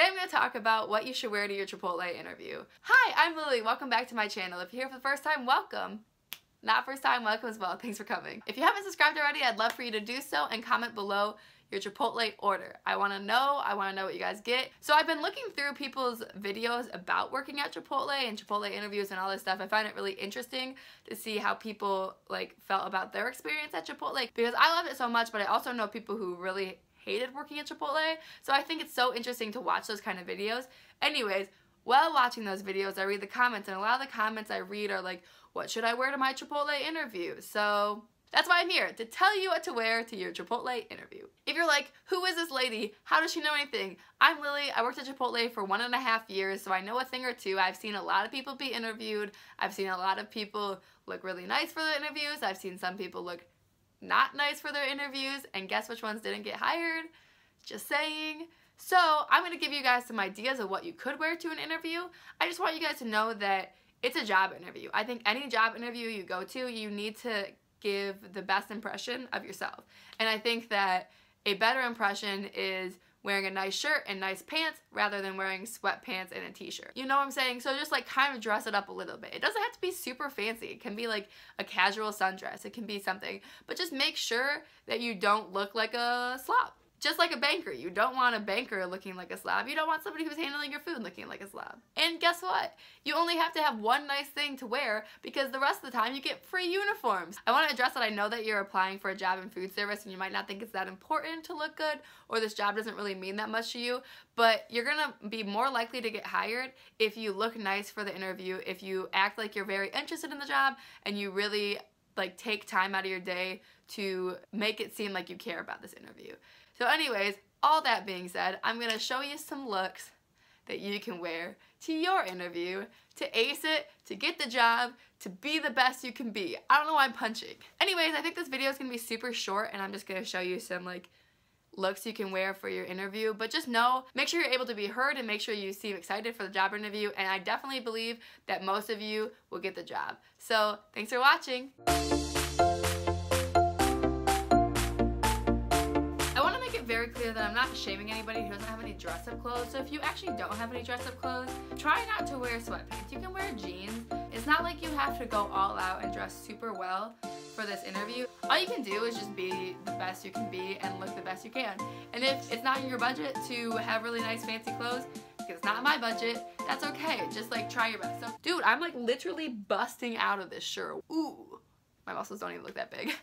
Today I'm going to talk about what you should wear to your Chipotle interview. Hi, I'm Lily. Welcome back to my channel. If you're here for the first time, welcome. Not first time, welcome as well. Thanks for coming. If you haven't subscribed already, I'd love for you to do so and comment below your Chipotle order. I want to know what you guys get. So I've been looking through people's videos about working at Chipotle and Chipotle interviews and all this stuff. I find it really interesting to see how people felt about their experience at Chipotle, because I love it so much, but I also know people who really hated working at Chipotle. So I think it's so interesting to watch those kind of videos. Anyways, while watching those videos, I read the comments, and a lot of the comments I read are like, what should I wear to my Chipotle interview? So that's why I'm here, to tell you what to wear to your Chipotle interview. If you're like, who is this lady? How does she know anything? I'm Lily. I worked at Chipotle for 1.5 years, so I know a thing or two. I've seen a lot of people be interviewed. I've seen a lot of people look really nice for their interviews. I've seen some people look not nice for their interviews, and guess which ones didn't get hired? Just saying. So I'm going to give you guys some ideas of what you could wear to an interview. I just want you guys to know that it's a job interview. I think any job interview you go to, you need to give the best impression of yourself. And I think that a better impression is wearing a nice shirt and nice pants rather than wearing sweatpants and a t-shirt. You know what I'm saying? So just kind of dress it up a little bit. It doesn't have to be super fancy. It can be like a casual sundress. It can be something, but just make sure that you don't look like a slob. Just like a banker. You don't want a banker looking like a slob. You don't want somebody who's handling your food looking like a slob. And guess what? You only have to have one nice thing to wear, because the rest of the time you get free uniforms. I want to address that I know that you're applying for a job in food service and you might not think it's that important to look good, or this job doesn't really mean that much to you, but you're gonna be more likely to get hired if you look nice for the interview, if you act like you're very interested in the job and you really take time out of your day to make it seem like you care about this interview. So anyways, all that being said, I'm going to show you some looks that you can wear to your interview to ace it, to get the job, to be the best you can be. I don't know why I'm punching. Anyways, I think this video is going to be super short, and I'm just going to show you some looks you can wear for your interview, but just know, make sure you're able to be heard and make sure you seem excited for the job interview, and I definitely believe that most of you will get the job. So thanks for watching. Very clear that I'm not shaming anybody who doesn't have any dress-up clothes. So if you actually don't have any dress-up clothes, try not to wear sweatpants. You can wear jeans. It's not like you have to go all out and dress super well for this interview. All you can do is just be the best you can be and look the best you can. And if it's not in your budget to have really nice fancy clothes, because it's not my budget, that's okay. Just try your best. So, dude, I'm literally busting out of this shirt. Ooh, my muscles don't even look that big.